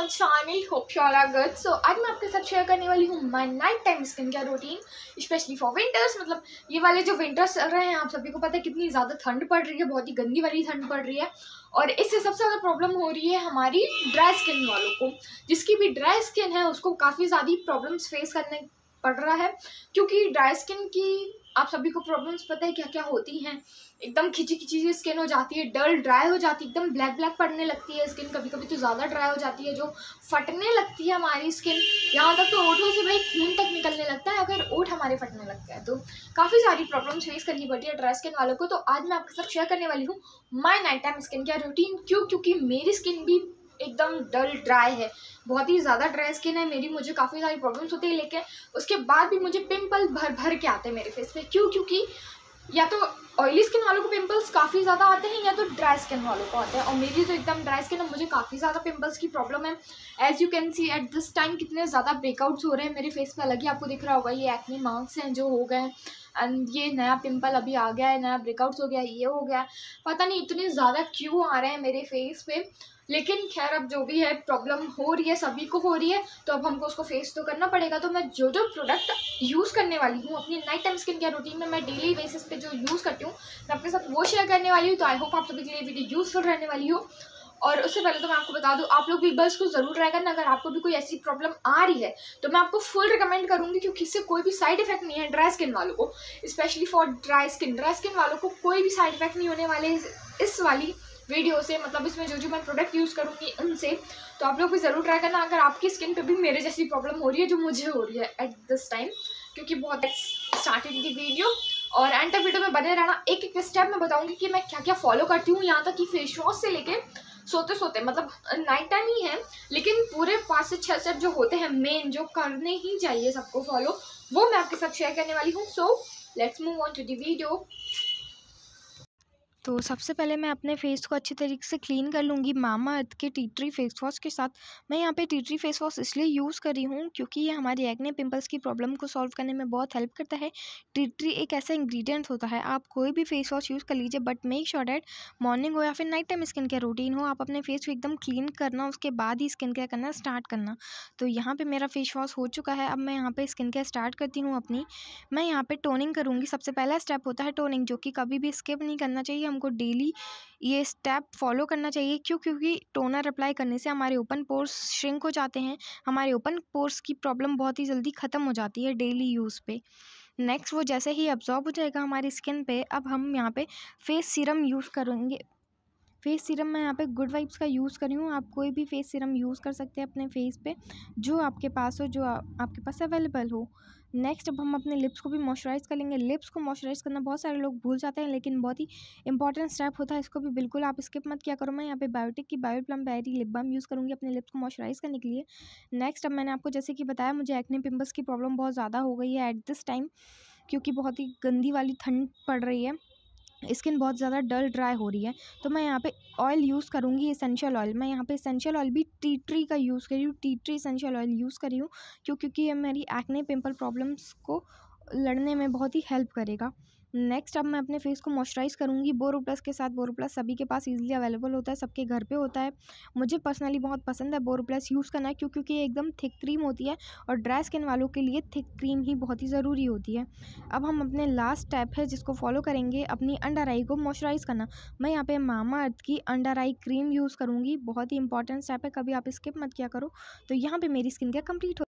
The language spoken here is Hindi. My channel, hope you all are good. So आज मैं आपके साथ शेयर करने वाली हूँ my night time skin care routine, specially for winters. मतलब ये वाले जो विंटर्स चल रहे हैं, आप सभी को पता है कितनी ज़्यादा ठंड पड़ रही है, बहुत ही गंदी वाली ठंड पड़ रही है। और इससे सबसे ज़्यादा प्रॉब्लम हो रही है हमारी ड्राई स्किन वालों को। जिसकी भी ड्राई स्किन है उसको काफ़ी ज़्यादा प्रॉब्लम्स फेस करने पड़ रहा है, क्योंकि ड्राई स्किन की आप सभी को प्रॉब्लम्स पता है क्या क्या होती हैं। एकदम खिंची खिंची सी स्किन हो जाती है, डल ड्राई हो जाती है, एकदम ब्लैक ब्लैक पड़ने लगती है स्किन। कभी कभी तो ज़्यादा ड्राई हो जाती है, जो फटने लगती है हमारी स्किन। यहाँ तक तो ओठों से भाई खून तक निकलने लगता है अगर ओठ हमारे फटने लगता है तो। काफ़ी सारी प्रॉब्लम्स फेस करनी पड़ती है ड्राई स्किन वालों को। तो आज मैं आपके साथ शेयर करने वाली हूँ my night time skin care routine. क्योंकि मेरी स्किन भी एकदम डल ड्राई है, बहुत ही ज़्यादा ड्राई स्किन है मेरी। मुझे काफ़ी सारी प्रॉब्लम्स होती है, लेकिन उसके बाद भी मुझे पिंपल भर भर के आते हैं मेरे फेस पे। क्योंकि या तो ऑयली स्किन वालों को पिंपल्स काफ़ी ज़्यादा आते हैं, या तो ड्राई स्किन वालों को आते हैं। और मेरी जो एकदम ड्राई स्किन है, मुझे काफ़ी ज़्यादा पिंपल्स की प्रॉब्लम है। As you can see at this time कितने ज़्यादा ब्रेकआउट्स हो रहे हैं मेरे फेस पे। अलग ही आपको दिख रहा होगा, ये एक्ने मार्क्स हैं जो हो गए, एंड ये नया पिंपल अभी आ गया है, नया ब्रेकआउट्स हो गया, ये हो गया, पता नहीं इतने ज़्यादा क्यों आ रहे हैं मेरे फेस पे। लेकिन खैर, अब जो भी है प्रॉब्लम हो रही है, सभी को हो रही है, तो अब हमको उसको फेस तो करना पड़ेगा। तो मैं जो जो प्रोडक्ट यूज़ करने वाली हूँ अपनी night time skin care routine में, मैं डेली बेसिस पे जो यूज़ करती हूँ मैं आपके साथ वो शेयर करने वाली हूँ। तो आई होप आप सभी के लिए वीडियो यूज़फुल रहने वाली हो। और उससे पहले तो मैं आपको बता दूं, आप लोग भी बस को ज़रूर ट्राई करना। अगर आपको भी कोई ऐसी प्रॉब्लम आ रही है तो मैं आपको फुल रिकमेंड करूंगी, क्योंकि इससे कोई भी साइड इफेक्ट नहीं है ड्राई स्किन वालों को। स्पेशली फॉर ड्राई स्किन वालों को कोई भी साइड इफेक्ट नहीं होने वाले इस वाली वीडियो से। मतलब इसमें जो जो मैं प्रोडक्ट यूज़ करूँगी उनसे, तो आप लोग भी ज़रूर ट्राई करना अगर आपकी स्किन पे भी मेरे जैसी प्रॉब्लम हो रही है जो मुझे हो रही है एट दिस टाइम। क्योंकि बहुत स्टार्टिंग की वीडियो और एंड तक वीडियो में बने रहना। एक एक स्टेप मैं बताऊँगी कि मैं क्या क्या फॉलो करती हूँ, यहाँ तक कि फेस वॉश से लेके सोते सोते, मतलब नाइट टाइम ही है, लेकिन पूरे 5 से 6 स्टेप जो होते हैं मेन, जो करने ही चाहिए सबको फॉलो, वो मैं आपके साथ शेयर करने वाली हूँ। So let's move on to the video. तो सबसे पहले मैं अपने फेस को अच्छे तरीके से क्लीन कर लूँगी मामा अर्थ के टी ट्री फेस वॉश के साथ। मैं यहाँ पे टी ट्री फेस वॉश इसलिए यूज़ कर रही हूँ क्योंकि ये हमारी एक्ने पिंपल्स की प्रॉब्लम को सॉल्व करने में बहुत हेल्प करता है। टी ट्री एक ऐसा इंग्रेडिएंट होता है, आप कोई भी फेस वॉश यूज़ कर लीजिए, but make sure that morning हो या फिर night time skin care routine हो, आप अपने फेस को एकदम क्लीन करना, उसके बाद ही स्किन केयर करना स्टार्ट करना। तो यहाँ पर मेरा फेस वॉश हो चुका है, अब मैं यहाँ पर स्किन केयर स्टार्ट करती हूँ अपनी। मैं यहाँ पर टोनिंग करूँगी। सबसे पहला स्टेप होता है टोनिंग, जो कि कभी भी स्किप नहीं करना चाहिए, हमको डेली ये स्टेप फॉलो करना चाहिए। क्योंकि टोनर अप्लाई करने से हमारे ओपन पोर्स श्रिंक हो जाते हैं, हमारे ओपन पोर्स की प्रॉब्लम बहुत ही जल्दी ख़त्म हो जाती है डेली यूज़ पे। नेक्स्ट, वो जैसे ही अब्जॉर्ब हो जाएगा हमारी स्किन पे, अब हम यहाँ पे फेस सीरम यूज़ करेंगे। फेस सीरम मैं यहाँ पे गुड वाइब्स का यूज़ कर रही हूँ, आप कोई भी फेस सीरम यूज़ कर सकते हैं अपने फेस पे, जो आपके पास हो, जो आपके पास अवेलेबल हो। नेक्स्ट, अब हम अपने लिप्स को भी मॉइस्चराइज़ कर लेंगे। लिप्स को मॉइस्चराइज़ करना बहुत सारे लोग भूल जाते हैं, लेकिन बहुत ही इंपॉर्टेंट स्टेप होता है, इसको भी बिल्कुल आप स्किप मत किया करो। मैं यहाँ पे बायोटिक की बायोप्लम्बेरी लिप बाम यूज़ करूँगी अपने लिप्स को मॉइस्चराइज़ करने के लिए। नेक्स्ट, अब मैंने आपको जैसे कि बताया, मुझे एक्ने पिंपल्स की प्रॉब्लम बहुत ज़्यादा हो गई है एट दिस टाइम, क्योंकि बहुत ही गंदी वाली ठंड पड़ रही है, स्किन बहुत ज़्यादा डल ड्राई हो रही है। तो मैं यहाँ पे ऑयल यूज़ करूँगी, एसेंशियल ऑयल। मैं यहाँ पे एसेंशियल ऑयल भी टी ट्री का यूज़ कर रही हूँ, tea tree essential oil use कर रही हूँ, क्योंकि ये मेरी एक्ने पिंपल प्रॉब्लम्स को लड़ने में बहुत ही हेल्प करेगा। नेक्स्ट, अब मैं अपने फेस को मॉइस्चराइज़ करूँगी बोरोप्लस के साथ। बोरोप्लस सभी के पास इजीली अवेलेबल होता है, सबके घर पे होता है। मुझे पर्सनली बहुत पसंद है बोरोप्लस यूज़ करना, क्योंकि ये एकदम थिक क्रीम होती है, और ड्राई स्किन वालों के लिए थिक क्रीम ही बहुत ही ज़रूरी होती है। अब हम अपने लास्ट स्टेप है जिसको फॉलो करेंगे, अपनी अंडर आई को मॉइस्चराइज़ करना। मैं यहाँ पर मामा अर्थ की अंडर आई क्रीम यूज़ करूँगी, बहुत ही इंपॉर्टेंट स्टेप है, कभी आप स्किप मत किया करो। तो यहाँ पर मेरी स्किन केयर कम्प्लीट हो